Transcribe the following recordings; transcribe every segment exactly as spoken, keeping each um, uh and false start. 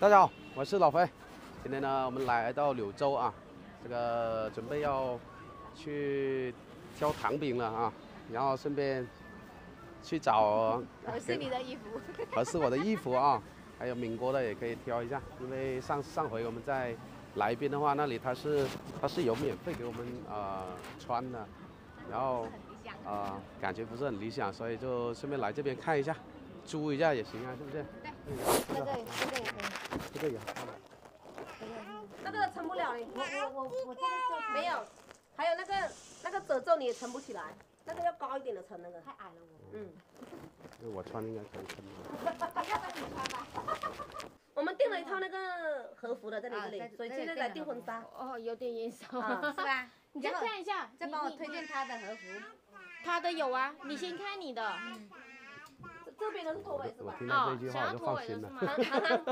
大家好，我是老肥。今天呢，我们来到柳州啊，这个准备要去挑糖饼了啊，然后顺便去找合适你的衣服，合适我的衣服啊，还有闽国的也可以挑一下，因为上上回我们在来宾的话，那里他是他是有免费给我们呃穿的，然后啊、呃、感觉不是很理想，所以就顺便来这边看一下，租一下也行啊，是不是？对。 这个这个也可以，这个也好看。那个撑不了嘞，我我我我这个没有，还有那个那个褶皱你也撑不起来，那个要高一点的撑那个。太矮了我。嗯。那我穿应该可以撑吧？要不你穿吧。我们订了一套那个和服的在你这里，所以现在在订婚纱。哦，有点眼熟，是吧？你再看一下，再帮我推荐他的和服。他的有啊，你先看你的。 这边都是拖尾是吧？哦，想要拖尾是吗？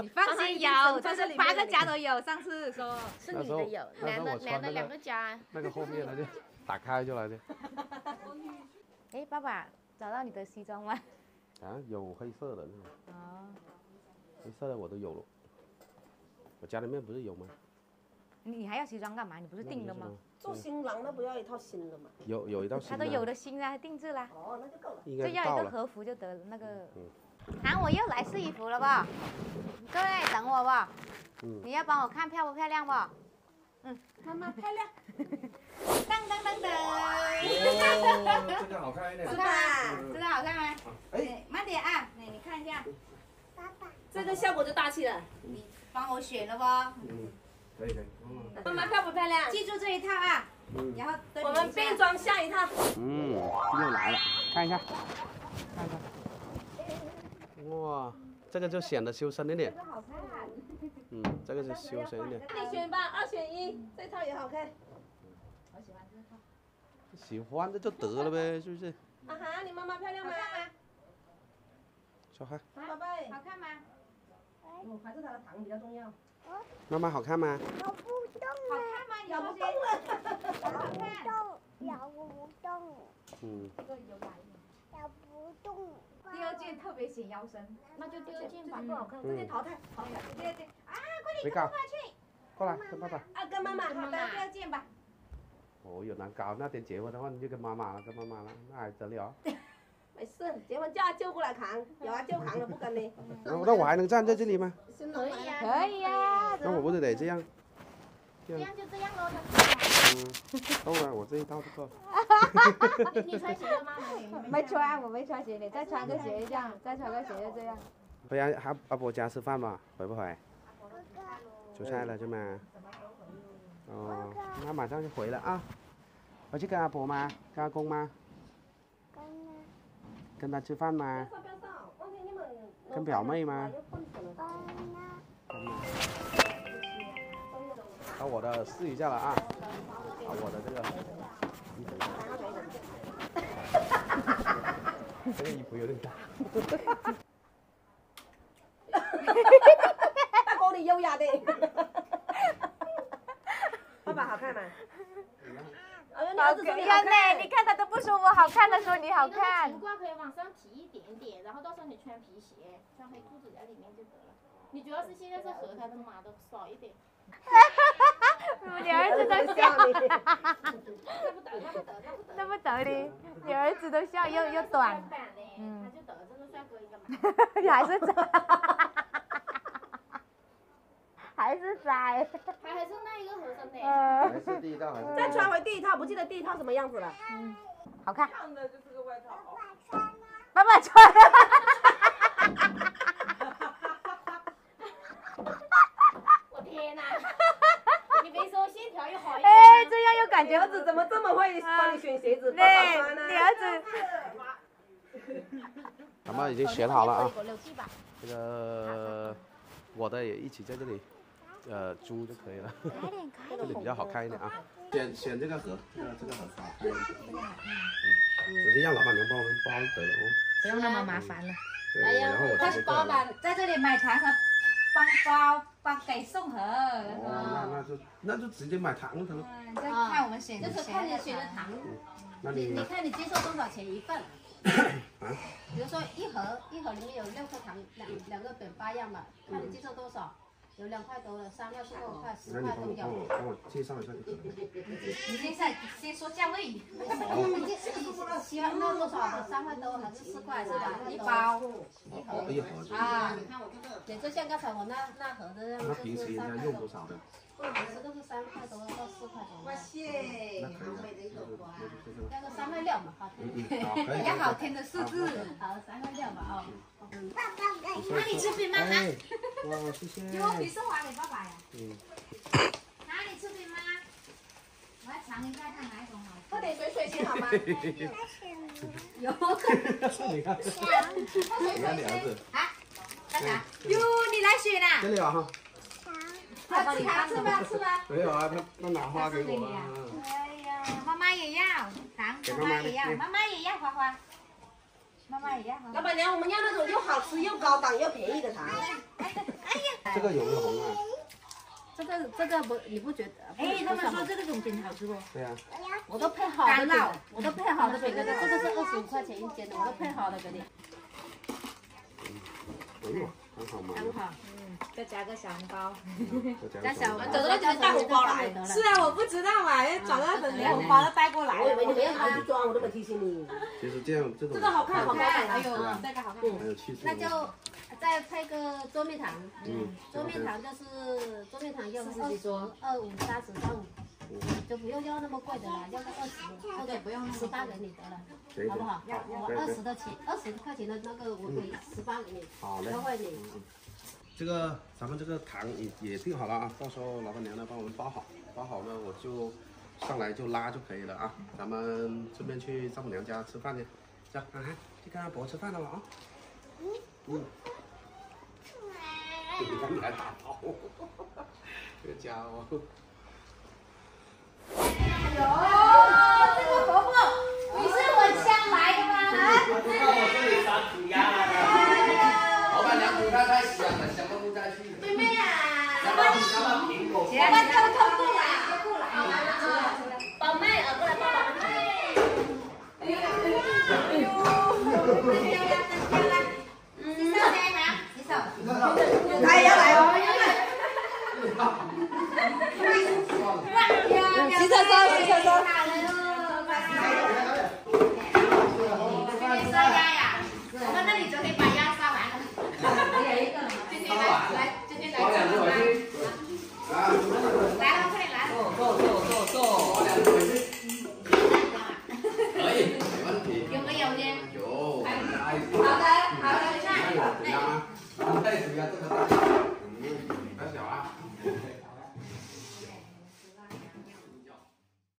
你放心有，就是八个家都有。上次说是女的有，男的男的两个家。那个后面他就打开就来的。哎，爸爸找到你的西装吗？啊，有黑色的那种。哦。黑色的我都有了。我家里面不是有吗？你还要西装干嘛？你不是订了吗？做新郎那不要一套新的吗？有有一套新的。他都有的新啦，定制啦。哦，那就够了。应该就要一个和服就得了，那个。嗯。啊，我又来试衣服了吧？各位等我吧。嗯。你要帮我看漂不漂亮吧？嗯。妈妈漂亮。当当当当。这个好看一点。是吧？这个好看吗？哎，慢点啊，你你看一下。爸爸。这个效果就大气了。你帮我选了吧？嗯。 可以可以，妈妈漂不漂亮？记住这一套啊，然后我们变装下一套。嗯，又来了，看一下，看一下。哇，这个就显得修身一点。这个好看。嗯，这个是修身一点。你选吧，二选一，这套也好看。我喜欢这套。喜欢这就得了呗，是不是？啊哈，你妈妈漂亮吗？小孩。宝贝，好看吗？我还是她的糖比较重要。 妈妈好看吗？咬不动了。咬不动了。咬不动。嗯。这个有难。咬不动。第二件特别显腰身，那就第二件吧，不好看，这件淘汰。好，第二件啊，快点跟爸爸去。过来，跟爸爸。啊，跟妈妈，好的，第二件吧。哦，有难搞，那天结婚的话，你就跟妈妈了，跟妈妈了，那还得了？没事，结婚叫阿舅过来扛，有阿舅扛了不跟你。那我还能站在这里吗？可以呀，可以呀。 那我不是得这样，这样就这样喽。嗯，够了，我这一套就够了。你穿鞋了吗？没穿，我没穿鞋，你再穿个鞋这样，再穿个鞋就这样。回阿阿阿伯家吃饭吧，回不回？出差了是吗？哦，那马上就回了啊。回去跟阿婆吗？跟阿公吗？跟啊。跟他吃饭吗？跟表妹吗？跟啊。 把我的试一下了啊！把我的这个，这个衣服有点大。大哥，你优雅的。爸爸好看吗？好看呢！你看他都不说我好看，他说你好看。裙褂可以往上提一点点，然后到时候你穿皮鞋，穿黑裤子在里面就得了。你主要是现在是合它的码都少一点。 你儿子都笑，那不得的，你儿子都笑又又短，嗯，还是窄，还是窄，还还是那一个和尚的，还是第一套，再穿回第一套，不记得第一套什么样子了，嗯，好看，穿的就是个外套，妈妈穿，妈妈穿。 哎，这样又感觉儿子怎么这么会帮你选鞋子？对，你儿子。咱们已经选好了啊，这个我的也一起在这里，呃，租就可以了，这里比较好看一点啊。选选这个盒，这个这个盒好看一点。嗯，直接让老板娘帮我们包得了哦，不用那么麻烦了。对，然后我这个。老板在这里买茶喝。 帮包帮给送盒，哦，那那就那就直接买糖了，嗯，再看我们选的，就是看你选的糖，那你你看你接受多少钱一份？啊？比如说一盒一盒里面有六颗糖，两两个点八样嘛，看你接受多少，有两块多了，三块、四块、四块都有。我帮我介绍一下就可以了。你先先先说价位。哦。喜欢那多少？三块多还是四块？是吧？一包。一盒。啊，你看我这个，也就像刚才我那那盒子那样。那平时人家用多少的？这个是三块多到四块多。哇塞！那个三块六嘛，好听。比较好听的数字。好，三块六嘛，哦。那你吃冰吗？哇，谢谢。 你送花给爸爸呀？嗯。哪里吃冰吗？我要尝一下看哪一种好。喝点水水先好吗？有。你看。你看两个。啊？干啥？哟，你来水啦？真的有哈。好。吃吧吃吧吃吧。没有啊，那那拿花给我啊。哎呀，妈妈也要糖，妈妈也要，妈妈也要花花。妈妈也要。老板娘，我们要那种又好吃又高档又便宜的糖。 这个有没有红啊？这个这个不，你不觉得？哎，他们说这个种饼好吃不？对啊，我都配好的了，我都配好的给你，这个是二十五块钱一斤的，我都配好的给你。嗯，哎呦，很好嘛。很好，嗯，再加个小红包。加小红包，走到就是带红包来。是啊，我不知道啊，要找到本连红包都带过来。我以为你们要拿去装，我都没提醒你。其实这样这种这个好看，好看，哎呦，这个好看，还有气质。那就。 再配个捉蜜糖，嗯，捉蜜糖就是捉蜜糖，要二二五三十三五，就不用要那么贵的了，要个二十，或者不用十八给你得了，好不好？我二十的钱，二十块钱的那个我给十八给你，优惠你。这个咱们这个糖也也定好了啊，到时候老板娘呢帮我们包好，包好呢我就上来就拉就可以了啊。咱们顺便去丈母娘家吃饭去，走，涵涵去跟阿伯吃饭了啊。嗯嗯。 你还打包，这家伙！哎呦，这个婆婆，你是我乡来的吗？我到我这里杀猪鸭了。老板娘煮饭太香了，香到不下去了。妹妹啊，香到香到苹果。我们偷偷过来，偷过来。好来了，宝妹啊，过来抱宝妹。哎呦，哎呦，大家来，大家来，嗯，大家来。 来呀来呀！洗手，洗手。